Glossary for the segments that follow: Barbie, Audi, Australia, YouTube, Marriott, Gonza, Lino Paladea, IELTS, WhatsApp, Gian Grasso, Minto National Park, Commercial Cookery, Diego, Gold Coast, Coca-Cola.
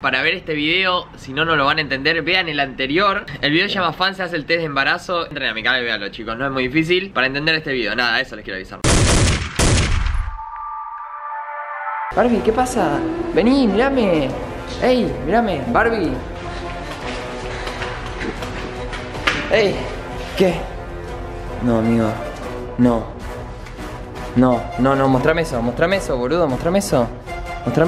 Para ver este video, si no lo van a entender, vean el anterior. El video se llama Fan se hace el test de embarazo. Entren a mi canal y veanlo, chicos, no es muy difícil. Para entender este video, nada, eso les quiero avisar. Barbie, ¿qué pasa? Vení, mirame. Ey, mirame, Barbie. Ey, ¿qué? No, amigo, no, mostrame eso, boludo, mostrame eso. ¿Qué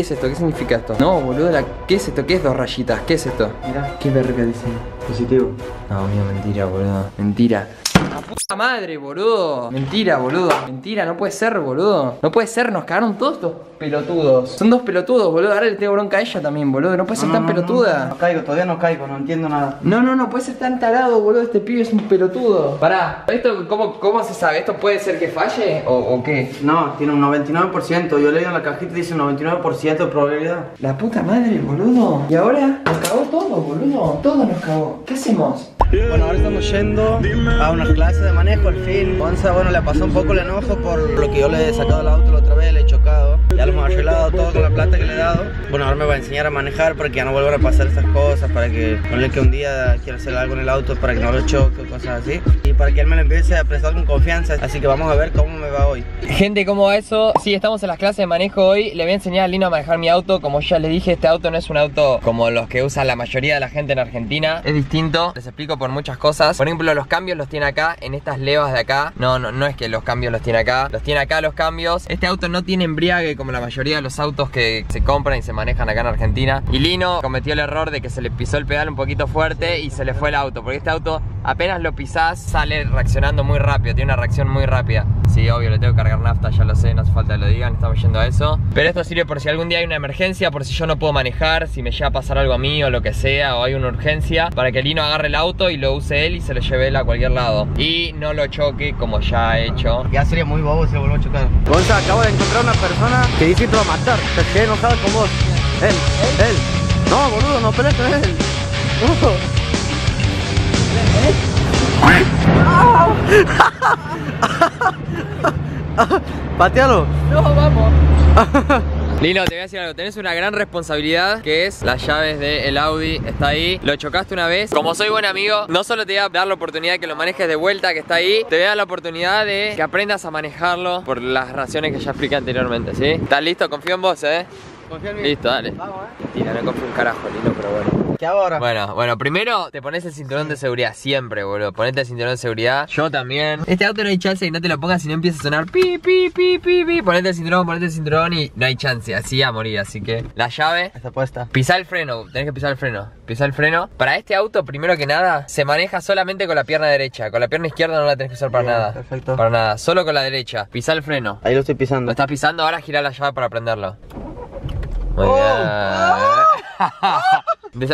es esto? ¿Qué significa esto? No, boludo, ¿qué es esto? ¿Qué es dos rayitas? ¿Qué es esto? Mirá, qué verga dice. Positivo. No, mío, mentira, boludo. Mentira. ¡La puta madre, boludo! Mentira, boludo. Mentira, no puede ser, boludo. No puede ser, nos cagaron todos estos pelotudos. Son dos pelotudos, boludo. Ahora le tengo bronca a ella también, boludo. No puede ser tan pelotuda. No caigo, todavía no caigo, no entiendo nada. No puede ser tan tarado, boludo. Este pibe es un pelotudo. Pará, ¿esto cómo se sabe? ¿Esto puede ser que falle o qué? No, tiene un 99%. Yo leí en la cajita y dice 99% de probabilidad. La puta madre, boludo. Y ahora nos cagó todo, boludo. Todo nos cagó. ¿Qué hacemos? Bueno, ahora estamos yendo a unas clases de manejo al fin. Gonza, bueno, le pasó un poco el enojo por lo que yo le he sacado el auto la otra vez, le he chocado. Ya lo hemos arreglado todo con la plata que le he dado. Bueno, ahora me va a enseñar a manejar para que ya no vuelvan a pasar esas cosas, para que no le que un día quiera hacer algo en el auto para que no lo choque o cosas así. Y para que él me lo empiece a prestar con confianza. Así que vamos a ver cómo me va hoy. Gente, ¿cómo va eso? Sí, estamos en las clases de manejo hoy. Le voy a enseñar a Lino a manejar mi auto. Como ya les dije, este auto no es un auto como los que usa la mayoría de la gente en Argentina. Es distinto, les explico por muchas cosas. Por ejemplo, los cambios los tiene acá, en estas levas de acá. No es que los cambios los tiene acá. Los tiene acá los cambios. Este auto no tiene embriague como la mayoría de los autos que se compran y se manejan acá en Argentina. Y Lino cometió el error de que se le pisó el pedal un poquito fuerte y se le fue el auto. Porque este auto apenas lo pisás sale reaccionando muy rápido, tiene una reacción muy rápida. Sí, obvio, le tengo que cargar nafta, ya lo sé, no hace falta que lo digan, estamos yendo a eso. Pero esto sirve por si algún día hay una emergencia, por si yo no puedo manejar, si me llega a pasar algo a mí o lo que sea, o hay una urgencia, para que Lino agarre el auto y lo use él y se lo lleve él a cualquier lado. Y no lo choque como ya he hecho. Ya sería muy bobo si lo vuelvo a chocar. Gonza, acabo de encontrar una persona que dice que te va a matar, te quedé enojado con vos. Él. No, boludo, no pelees con él. Patealo. No, vamos. Lino, te voy a decir algo, tenés una gran responsabilidad, que es las llaves del Audi, está ahí. Lo chocaste una vez, como soy buen amigo, no solo te voy a dar la oportunidad de que lo manejes de vuelta, que está ahí, te voy a dar la oportunidad de que aprendas a manejarlo por las razones que ya expliqué anteriormente, ¿sí? ¿Estás listo? Confío en vos, ¿eh? Confío en mí. Listo, dale. Vamos, Mentira, no confío un carajo, Lino, pero bueno. ¿Qué ahora? Bueno, primero te pones el cinturón de seguridad siempre, boludo. Ponete el cinturón de seguridad. Yo también. Este auto no hay chance y no te lo pongas si no empieza a sonar pi, pi, pi, pi, pi. Ponete el cinturón y no hay chance. Así a morir, así que la llave está puesta. Pisá el freno, tenés que pisar el freno. Pisá el freno. Para este auto, primero que nada, se maneja solamente con la pierna derecha. Con la pierna izquierda no la tenés que usar para nada. Perfecto. Para nada, solo con la derecha. Pisá el freno. Ahí lo estoy pisando. Lo estás pisando, ahora girá la llave para prenderlo. Muy bien.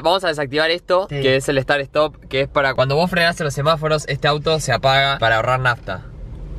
Vamos a desactivar esto, sí, que es el start stop, que es para cuando vos frenás en los semáforos, este auto se apaga para ahorrar nafta.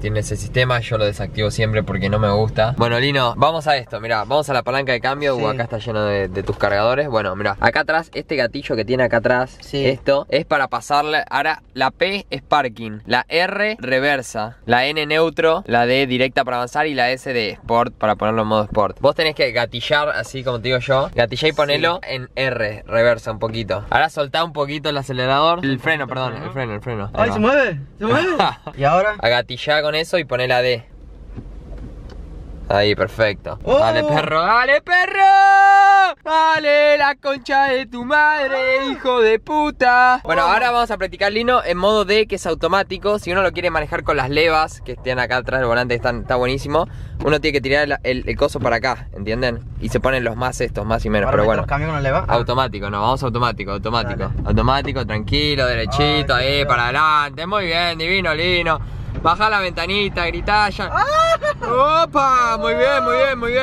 Tiene ese sistema, yo lo desactivo siempre porque no me gusta. Bueno, Lino, vamos a esto, mirá, vamos a la palanca de cambio. Sí. Acá está lleno de tus cargadores. Bueno, mirá, acá atrás, este gatillo que tiene acá atrás, sí, esto es para pasarle. Ahora, la P es parking, la R reversa, la N neutro, la D directa para avanzar y la S de sport para ponerlo en modo sport. Vos tenés que gatillar, así como te digo yo, gatillar y ponelo, sí, en R, reversa un poquito. Ahora soltá un poquito el acelerador, el freno, perdón, el freno. ¡Ay, se mueve! ¡Se mueve! Y ahora, a gatillar con eso y poné la D. Ahí, perfecto. Oh. Dale, perro, dale, perro. Dale, la concha de tu madre, hijo de puta. Bueno, ahora vamos a practicar, Lino, en modo D, que es automático. Si uno lo quiere manejar con las levas que estén acá atrás del volante, está buenísimo. Uno tiene que tirar el coso para acá, ¿entienden? Y se ponen los más estos, más y menos. Pero bueno, ¿cambio con la leva? Automático, no, vamos automático. Dale. Automático, tranquilo, derechito, ahí, para adelante. Muy bien, divino, Lino. Baja la ventanita, gritá ya. ¡Opa! Muy bien.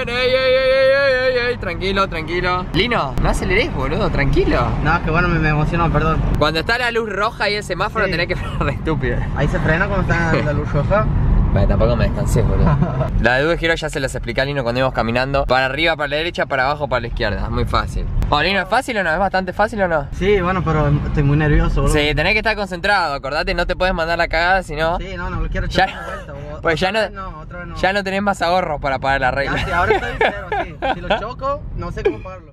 Ey. Tranquilo. Lino, no aceleres, boludo, tranquilo. No, es que bueno, me emociono, perdón. Cuando está la luz roja y el semáforo, sí, tenés que frenar de estúpido. Ahí se frena cuando está la luz roja. Vale, tampoco me descansé, boludo. La de doble giro ya se las expliqué a Lino cuando íbamos caminando. Para arriba, para la derecha, para abajo, para la izquierda. Muy fácil. Oh, Lino, ¿es fácil o no? ¿Es bastante fácil o no? Sí, bueno, pero estoy muy nervioso, boludo. Sí, tenés que estar concentrado. Acordate, no te puedes mandar la cagada, si no... Sí, no quiero echar una vuelta, boludo. Pues ya no tenés más ahorros para pagar la regla. Sí, ahora estoy en cero, sí. Si lo choco, no sé cómo pagarlo.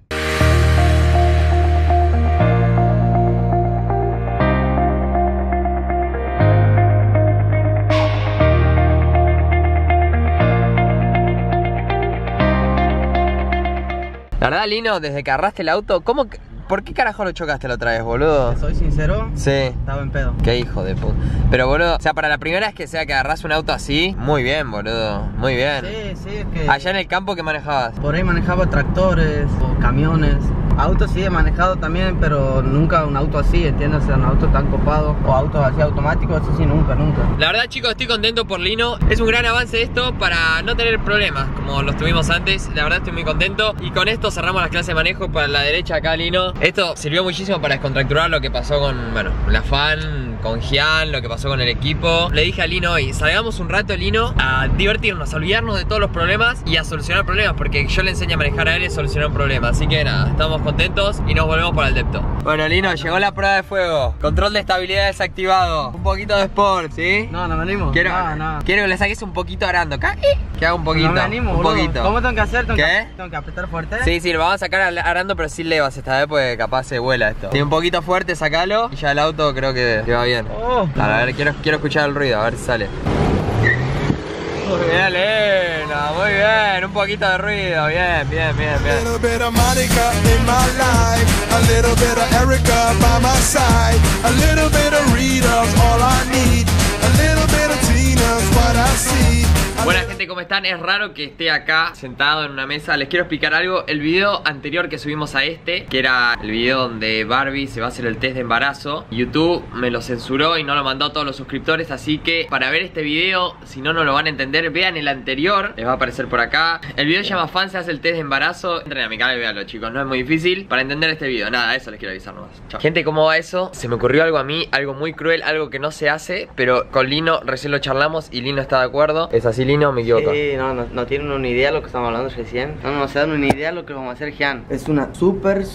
La verdad, Lino, desde que agarraste el auto, ¿cómo que, por qué carajo lo chocaste la otra vez, boludo? ¿Te soy sincero? Sí. Estaba en pedo. Qué hijo de puta. Pero, boludo, o sea, para la primera vez que agarrás un auto así, muy bien, boludo. Muy bien. Sí, sí, es que... Allá en el campo, ¿qué manejabas? Por ahí manejaba tractores o camiones. Autos sí he manejado también, pero nunca un auto así, ¿entiendes? O sea, un auto tan copado o autos así automáticos, eso sí, nunca, nunca. La verdad, chicos, estoy contento por Lino. Es un gran avance esto para no tener problemas como los tuvimos antes. La verdad, estoy muy contento. Y con esto cerramos las clases de manejo para la derecha acá, Lino. Esto sirvió muchísimo para descontracturar lo que pasó con, bueno, la fan, con Gian, lo que pasó con el equipo. Le dije a Lino hoy, salgamos un rato, Lino, a divertirnos, a olvidarnos de todos los problemas y a solucionar problemas, porque yo le enseño a manejar a él y solucionar un problema. Así que nada, estamos contentos y nos volvemos para el depto. Bueno, Lino, llegó la prueba de fuego. Control de estabilidad desactivado. Un poquito de sport, ¿sí? No, no me animo. Quiero, no. Quiero que le saques un poquito arando. Que haga un poquito. No me animo, un poquito. ¿Cómo tengo que hacer? ¿Tengo que, apretar fuerte? Sí, sí, lo vamos a sacar arando, pero sí levas esta vez porque capaz se vuela esto. Sí, un poquito fuerte, sacalo. Y ya el auto creo que, va bien. Oh. A ver, quiero escuchar el ruido, a ver si sale. Bien, Lino, muy bien, un poquito de ruido, bien, bien, bien, bien. Buenas, gente, ¿cómo están? Es raro que esté acá sentado en una mesa. Les quiero explicar algo. El video anterior que subimos a este, que era el video donde Barbie se va a hacer el test de embarazo, YouTube me lo censuró y no lo mandó a todos los suscriptores. Así que para ver este video, si no, no lo van a entender. Vean el anterior, les va a aparecer por acá. El video se llama Fan se hace el test de embarazo. Entren a mi canal y véanlo, chicos. No es muy difícil para entender este video. Nada, eso les quiero avisar nomás. Chao. Gente, ¿cómo va eso? Se me ocurrió algo a mí, algo muy cruel, algo que no se hace. Pero con Lino recién lo charlamos y Lino está de acuerdo. Es así, Lino. No me equivoco. Sí, no tienen una idea de lo que estamos hablando recién. No se dan una idea de lo que vamos a hacer, Gian. Es una súper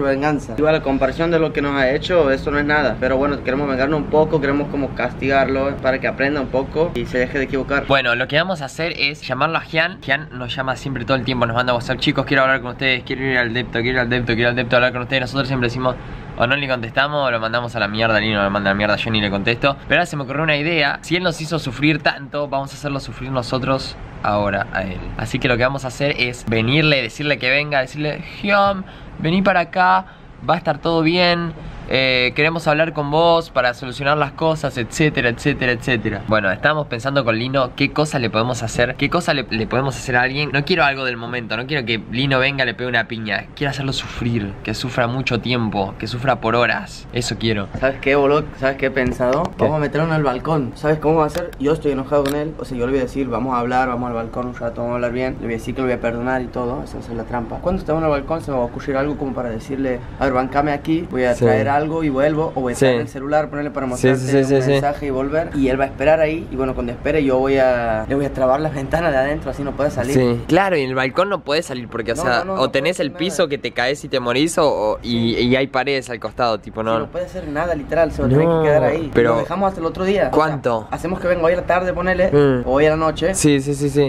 venganza. Igual la comparación de lo que nos ha hecho, eso no es nada. Pero bueno, queremos vengarnos un poco, queremos como castigarlo para que aprenda un poco y se deje de equivocar. Bueno, lo que vamos a hacer es llamarlo a Gian. Gian nos llama siempre todo el tiempo, nos manda a WhatsApp. Chicos, quiero hablar con ustedes, quiero ir al depto, a hablar con ustedes. Nosotros siempre decimos... o no le contestamos o lo mandamos a la mierda. Lino lo manda a la mierda, yo ni le contesto. Pero ahora se me ocurrió una idea. Si él nos hizo sufrir tanto, vamos a hacerlo sufrir nosotros ahora a él. Así que lo que vamos a hacer es venirle, decirle que venga, decirle: Gian, vení para acá, va a estar todo bien, queremos hablar con vos para solucionar las cosas, etcétera, etcétera, etcétera. Bueno, estábamos pensando con Lino qué cosas le podemos hacer, qué cosas le podemos hacer a alguien. No quiero algo del momento, no quiero que Lino venga y le pegue una piña. Quiero hacerlo sufrir, que sufra mucho tiempo, que sufra por horas. Eso quiero. ¿Sabes qué, boludo? ¿Sabes qué he pensado? ¿Qué? Vamos a meterlo al balcón. ¿Sabes cómo va a ser? Yo estoy enojado con él, o sea, yo le voy a decir: vamos a hablar, vamos al balcón un rato, vamos a hablar bien. Le voy a decir que lo voy a perdonar y todo, esa va a ser la trampa. Cuando estemos en el balcón se me va a ocurrir algo como para decirle: a ver, bancame aquí, voy a traer algo y vuelvo, o voy a estar en el celular, ponerle para mostrarte un mensaje y volver. Y él va a esperar ahí, y bueno, cuando espere yo voy a... le voy a trabar las ventanas de adentro, así no puede salir. Claro, y en el balcón no puede salir porque, o sea, o tenés el piso que te caes y te morís, y hay paredes al costado, tipo, no puede hacer nada, literal, se va a tener que quedar ahí. Pero lo dejamos hasta el otro día. ¿Cuánto? O sea, hacemos que venga hoy a la tarde, ponele, o hoy a la noche.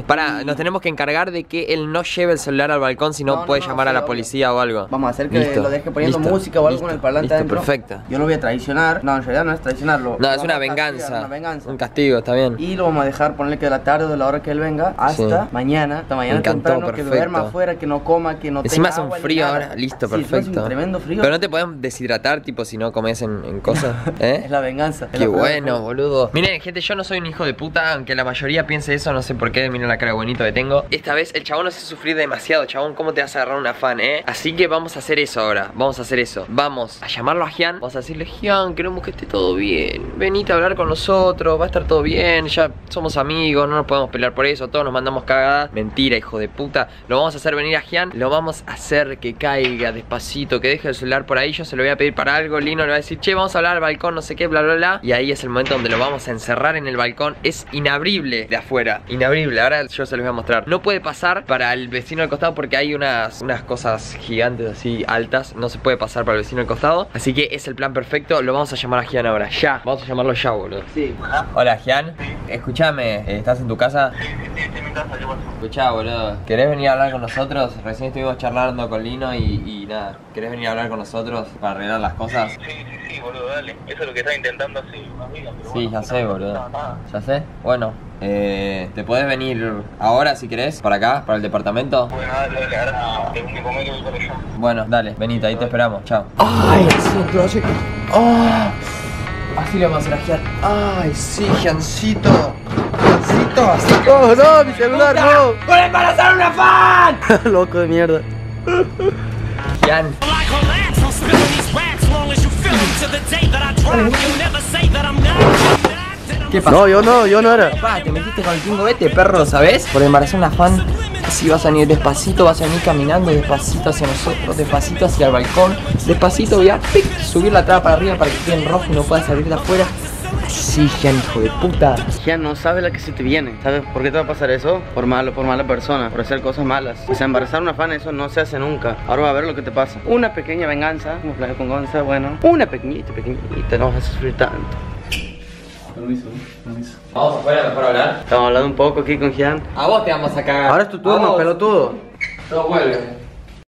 Pará, nos tenemos que encargar de que él no lleve el celular al balcón, si no, puede llamar a la policía o algo. Vamos a hacer que lo deje poniendo música o algo en el parlante. Perfecto. Yo lo voy a traicionar. No, en realidad no es traicionarlo. No, es una venganza. Un castigo, está bien. Y lo vamos a dejar, ponerle que de la tarde o de la hora que él venga hasta mañana. Hasta mañana temprano, que duerma afuera, que no coma, que no tenga agua. Encima hace un frío ahora. Listo, perfecto. Sí, es un tremendo frío. Pero no te podemos deshidratar, tipo, si no comes en cosas. Es la venganza. Qué bueno, boludo. Miren, gente, yo no soy un hijo de puta. Aunque la mayoría piense eso, no sé por qué. Miren la cara bonita que tengo. Esta vez el chabón no se sufrir demasiado, chabón. ¿Cómo te vas a agarrar una fan, eh? Así que vamos a hacer eso ahora. Vamos a hacer eso. Vamos a llamarlo a Gian, vamos a decirle: Gian, queremos que esté todo bien, venite a hablar con nosotros, va a estar todo bien, ya somos amigos, no nos podemos pelear por eso, todos nos mandamos cagadas. Mentira, hijo de puta, lo vamos a hacer venir a Gian, lo vamos a hacer que caiga despacito, que deje el celular por ahí, yo se lo voy a pedir para algo. Lino le va a decir: che, vamos a hablar al balcón, no sé qué, bla, bla, bla, y ahí es el momento donde lo vamos a encerrar en el balcón. Es inabrible de afuera, inabrible, ahora yo se los voy a mostrar. No puede pasar para el vecino del costado porque hay unas cosas gigantes así altas, no se puede pasar para el vecino del costado. Así que es el plan perfecto, lo vamos a llamar a Gian ahora, ya. Vamos a llamarlo ya, boludo. Sí. Hola. Hola, Gian. Sí. Escuchame, ¿estás en tu casa? Sí, estoy en mi casa, ¿qué pasa? Escuchá, boludo, ¿querés venir a hablar con nosotros? Recién estuvimos charlando con Lino y nada, ¿querés venir a hablar con nosotros para arreglar las cosas? Sí, boludo, dale. Eso es lo que estaba intentando, así, más familia. Pero sí, bueno, ya sé, boludo. Ya sé. Bueno, ¿te podés venir ahora si querés? ¿Para acá? ¿Para el departamento? Bueno, dale, ahora tengo que comer y voy para allá. Bueno, dale, venite, ahí te esperamos. Chao. ¡Ay, sí, así lo vamos a masajear! ¡Ay, sí, Giancito! ¡Giancito, así! ¡Oh, no, mi celular, no! ¡Por embarazar una fan! Loco de mierda. Gian. ¿Qué pasó? No, yo no era. Papá, te metiste con el tingo, vete, perro, ¿sabes? Por embarazar una fan. Si vas a venir despacito, vas a venir caminando despacito hacia nosotros, despacito hacia el balcón, despacito voy a ¡pic! Subir la traba para arriba para que esté en rojo y no puedas salir de afuera. Sí, Gian, hijo de puta. Gian, no sabe la que se te viene. ¿Sabes por qué te va a pasar eso? Por malo, por mala persona, por hacer cosas malas. O sea, embarazar a una fan, eso no se hace nunca. Ahora va a ver lo que te pasa. Una pequeña venganza, como playa con Gonza, bueno. Una pequeñita, no vas a sufrir tanto. Permiso, permiso. Vamos afuera mejor a hablar. Estamos hablando un poco aquí con Gian. A vos te vamos a cagar. Ahora es tu turno, pelotudo. No vuelve.